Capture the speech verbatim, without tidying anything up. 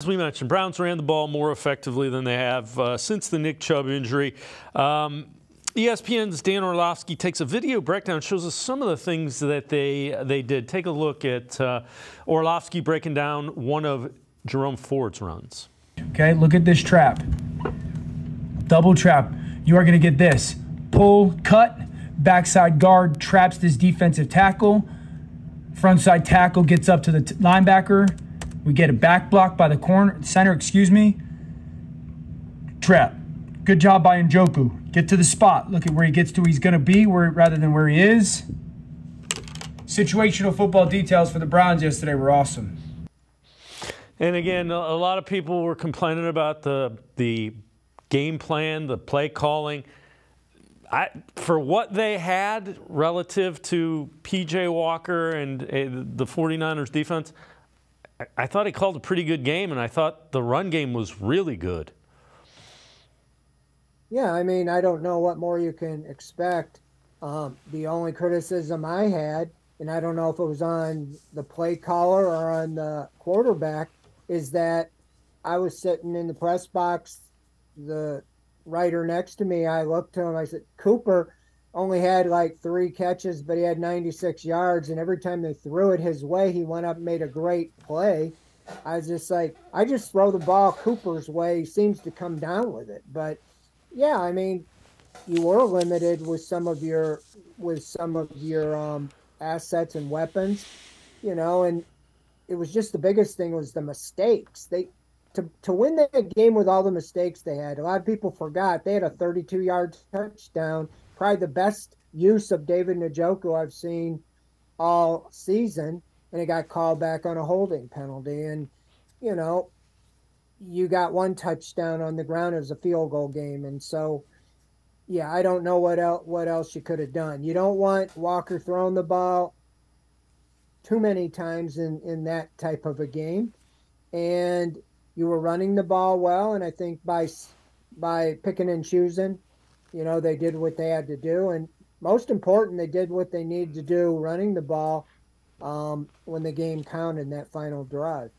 As we mentioned, Browns ran the ball more effectively than they have uh, since the Nick Chubb injury. Um, E S P N's Dan Orlovsky takes a video breakdown, shows us some of the things that they they did. Take a look at uh, Orlovsky breaking down one of Jerome Ford's runs. Okay, look at this trap. Double trap. You are going to get this. Pull, cut, backside guard, traps this defensive tackle. Front side tackle gets up to the t linebacker. We get a back block by the corner, center, excuse me. Trap. Good job by Njoku. Get to the spot. Look at where he gets to, he's going to be where, rather than where he is. Situational football details for the Browns yesterday were awesome. And again, a lot of people were complaining about the, the game plan, the play calling. I, for what they had relative to P J Walker and uh, the forty-niners defense, I thought he called a pretty good game, and I thought the run game was really good. Yeah, I mean, I don't know what more you can expect. Um, the only criticism I had, and I don't know if it was on the play caller or on the quarterback, is that I was sitting in the press box, the writer next to me, I looked to him, I said, Cooper only had like three catches, but he had ninety-six yards. And every time they threw it his way, he went up and made a great play. I was just like, I just throw the ball Cooper's way. He seems to come down with it. But yeah, I mean, you were limited with some of your, with some of your um, assets and weapons, you know, and it was just the biggest thing was the mistakes. They, to, to win that game with all the mistakes they had, a lot of people forgot they had a thirty-two yard touchdown. Probably the best use of David Njoku I've seen all season, and it got called back on a holding penalty. And, you know, you got one touchdown on the ground. It was a field goal game. And so, yeah, I don't know what else, what else you could have done. You don't want Walker throwing the ball too many times in, in that type of a game. And you were running the ball well, and I think by, by picking and choosing, you know, they did what they had to do. And most important, they did what they needed to do running the ball um, when the game counted in that final drive.